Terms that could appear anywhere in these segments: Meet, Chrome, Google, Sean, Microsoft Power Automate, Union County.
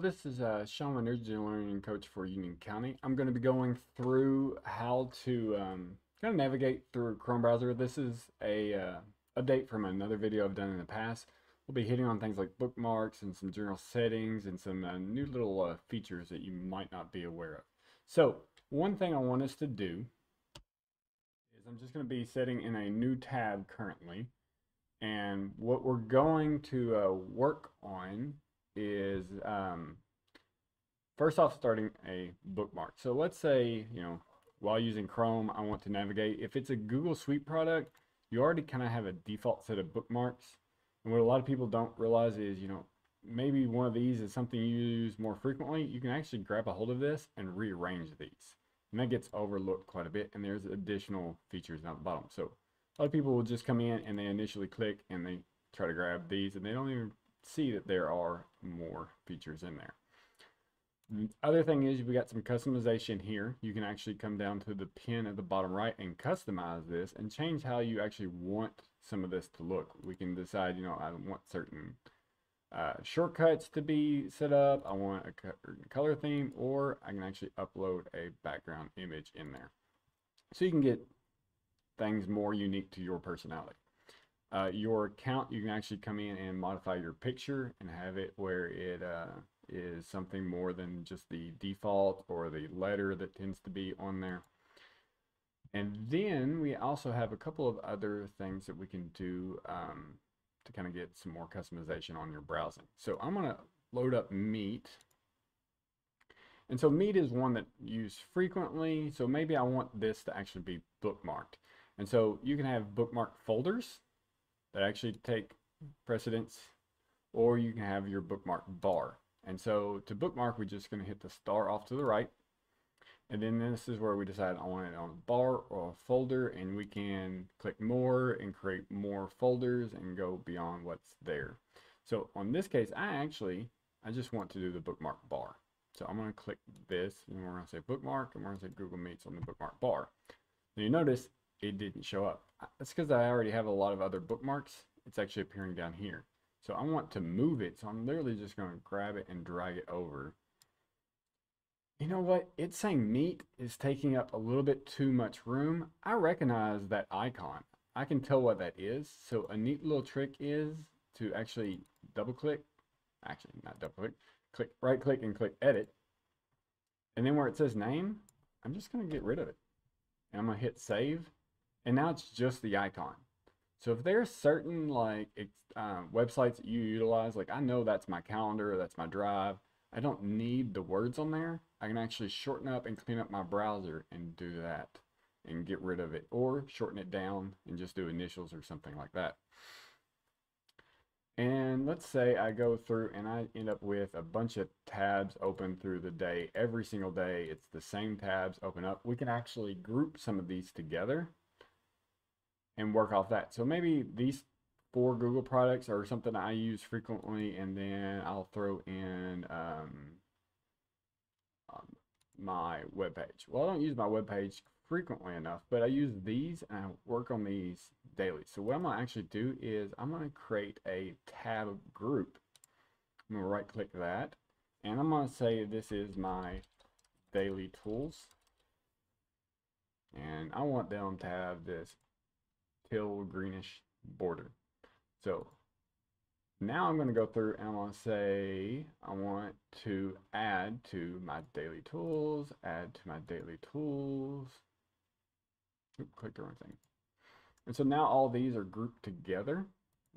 this is Sean, an engineering coach for Union County. I'm going to be going through how to kind of navigate through Chrome browser. This is a update from another video I've done in the past. We'll be hitting on things like bookmarks and some general settings and some new little features that you might not be aware of. So one thing I want us to do is I'm just going to be setting in a new tab currently. And what we're going to work on is first off starting a bookmark. So let's say, you know, while using Chrome, I want to navigate. If it's a Google Suite product, you already kind of have a default set of bookmarks. And what a lot of people don't realize is, you know, maybe one of these is something you use more frequently. You can actually grab a hold of this and rearrange these. And that gets overlooked quite a bit. And there's additional features down the bottom. So a lot of people will just come in and they initially click and they try to grab these and they don't even see that there are more features in there. The other thing is we got some customization here. You can actually come down to the pin at the bottom right and customize this and change how you actually want some of this to look. We can decide, you know, I want certain shortcuts to be set up. I want a color theme, or I can actually upload a background image in there. So you can get things more unique to your personality. Your account, you can actually come in and modify your picture and have it where it is something more than just the default or the letter that tends to be on there. And then we also have a couple of other things that we can do to kind of get some more customization on your browsing. So I'm going to load up Meet. And so Meet is one that you use frequently. So maybe I want this to actually be bookmarked. And so you can have bookmark folders that actually take precedence, or you can have your bookmark bar. And so to bookmark, we're just going to hit the star off to the right. And then this is where we decide I want it on a bar or a folder, and we can click more and create more folders and go beyond what's there. So on this case, I just want to do the bookmark bar. So I'm going to click this and we're going to say bookmark and we're going to say Google Meets on the bookmark bar. Now you notice it didn't show up. That's because I already have a lot of other bookmarks. It's actually appearing down here. So I want to move it. So I'm literally just going to grab it and drag it over. You know what? It's saying Meet is taking up a little bit too much room. I recognize that icon. I can tell what that is. So a neat little trick is to actually double click. Actually, not double click. Click, right click and click edit. And then where it says name, I'm just going to get rid of it. And I'm going to hit save. And now it's just the icon. So if there are certain like websites that you utilize, like I know that's my calendar, that's my drive. I don't need the words on there. I can actually shorten up and clean up my browser and do that and get rid of it, or shorten it down and just do initials or something like that. And let's say I go through and I end up with a bunch of tabs open through the day. Every single day, it's the same tabs open up. We can actually group some of these together and work off that. So maybe these 4 Google products are something I use frequently, and then I'll throw in my web page. Well, I don't use my web page frequently enough, but I use these and I work on these daily. So what I'm going to actually do is I'm going to create a tab group. I'm going to right click that and I'm going to say this is my daily tools, and I want them to have this teal greenish border. So now I'm going to go through and I'm going to say I want to add to my daily tools, add to my daily tools. Oops, clicked the wrong thing. And so now all these are grouped together.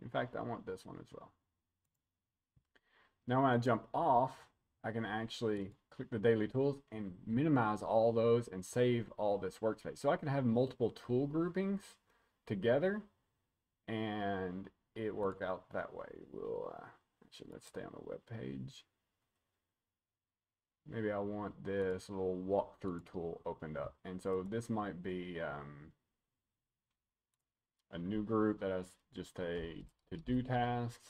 In fact, I want this one as well. Now when I jump off, I can actually click the daily tools and minimize all those and save all this workspace. So I can have multiple tool groupings together and it worked out that way. We'll actually, let's stay on the web page. Maybe I want this little walkthrough tool opened up, and so this might be a new group that has just a to-do tasks.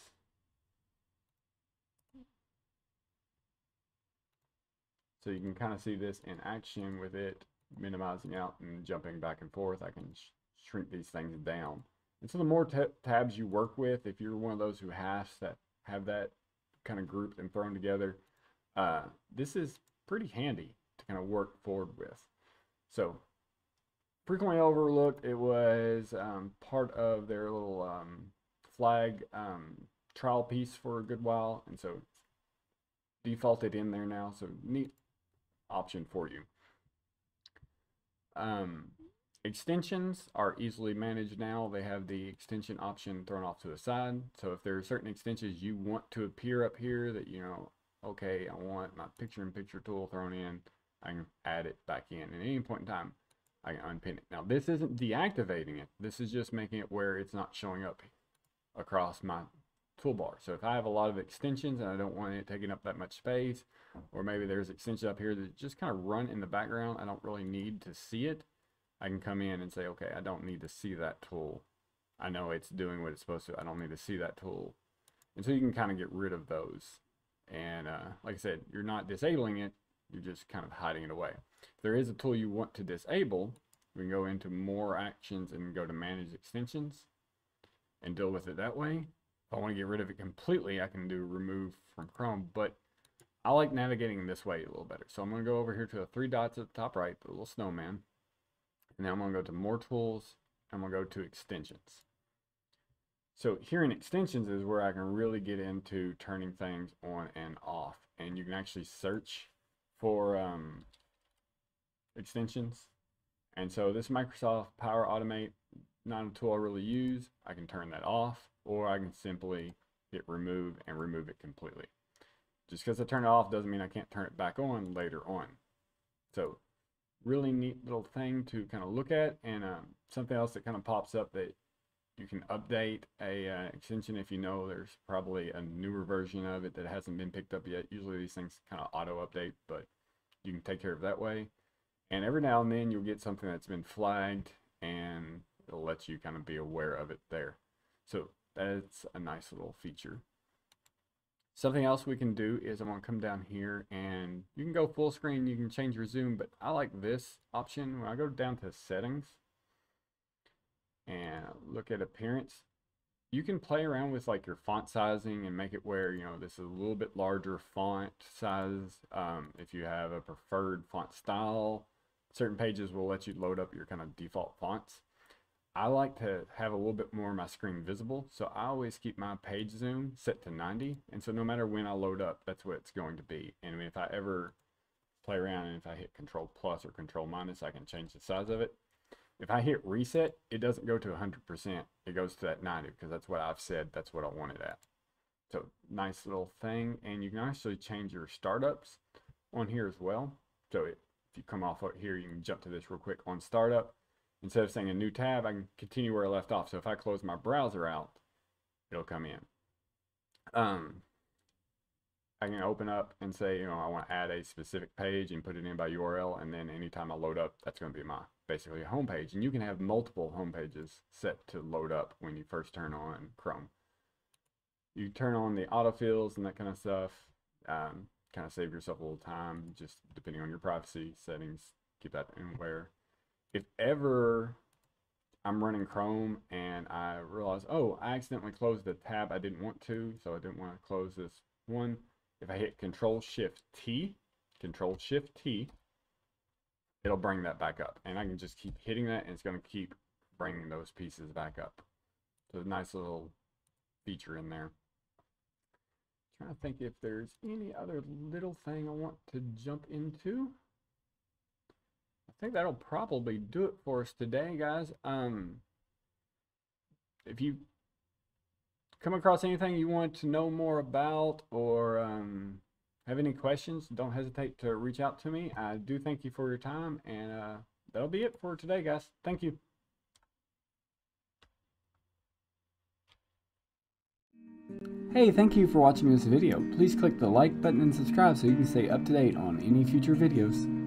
So you can kind of see this in action with it minimizing out and jumping back and forth. I can shrink these things down. And so the more tabs you work with, if you're one of those who have that kind of grouped and thrown together, This is pretty handy to kind of work forward with. So frequently overlooked, it was part of their little flag trial piece for a good while, and so defaulted in there now. So neat option for you. Extensions are easily managed now. They have the extension option thrown off to the side. So if there are certain extensions you want to appear up here that, you know, okay, I want my picture-in-picture tool thrown in, I can add it back in. At any point in time, I can unpin it. Now, this isn't deactivating it. This is just making it where it's not showing up across my toolbar. So if I have a lot of extensions and I don't want it taking up that much space, or maybe there's extensions up here that just kind of run in the background, I don't really need to see it, I can come in and say, okay, I don't need to see that tool. I know it's doing what it's supposed to. I don't need to see that tool. And so you can kind of get rid of those. And like I said, you're not disabling it. You're just kind of hiding it away. If there is a tool you want to disable, we can go into more actions and go to manage extensions and deal with it that way. If I want to get rid of it completely, I can do remove from Chrome, but I like navigating this way a little better. So I'm going to go over here to the three dots at the top right, the little snowman. And now I'm going to go to more tools. I'm going to go to extensions. So here in extensions is where I can really get into turning things on and off. And you can actually search for extensions. And so this Microsoft Power Automate, not a tool I really use. I can turn that off, or I can simply hit remove and remove it completely. Just because I turn it off doesn't mean I can't turn it back on later on. So really neat little thing to kind of look at. And something else that kind of pops up that you can update a extension if you know there's probably a newer version of it that hasn't been picked up yet. Usually these things kind of auto update, but you can take care of that way. And every now and then you'll get something that's been flagged and it'll let you kind of be aware of it there. So that's a nice little feature. Something else we can do is I'm going to come down here and you can go full screen, you can change your zoom, but I like this option. When I go down to settings and look at appearance, you can play around with like your font sizing and make it where, you know, this is a little bit larger font size. If you have a preferred font style, certain pages will let you load up your kind of default fonts. I like to have a little bit more of my screen visible, so I always keep my page zoom set to 90, and so no matter when I load up, that's what it's going to be. And I mean, if I ever play around and if I hit Control plus or Control minus, I can change the size of it. If I hit reset, it doesn't go to 100%, it goes to that 90, because that's what I've said, that's what I want it at. So nice little thing. And you can actually change your startups on here as well. So if you come off out here, you can jump to this real quick on startup. Instead of saying a new tab, I can continue where I left off. So if I close my browser out, it'll come in. I can open up and say, you know, I want to add a specific page and put it in by URL. And then anytime I load up, that's going to be my basically home page. And you can have multiple home pages set to load up when you first turn on Chrome. You turn on the autofills and that kind of stuff. Kind of save yourself a little time, just depending on your privacy settings. Keep that in where. If ever I'm running Chrome and I realize, oh, I accidentally closed the tab I didn't want to, so I didn't want to close this one. If I hit Control Shift T, it'll bring that back up. And I can just keep hitting that and it's going to keep bringing those pieces back up. So a nice little feature in there. I'm trying to think if there's any other little thing I want to jump into. I think that'll probably do it for us today, guys. If you come across anything you want to know more about or have any questions, don't hesitate to reach out to me. I do thank you for your time, and that'll be it for today, guys. Thank you. Hey, thank you for watching this video. Please click the like button and subscribe so you can stay up to date on any future videos.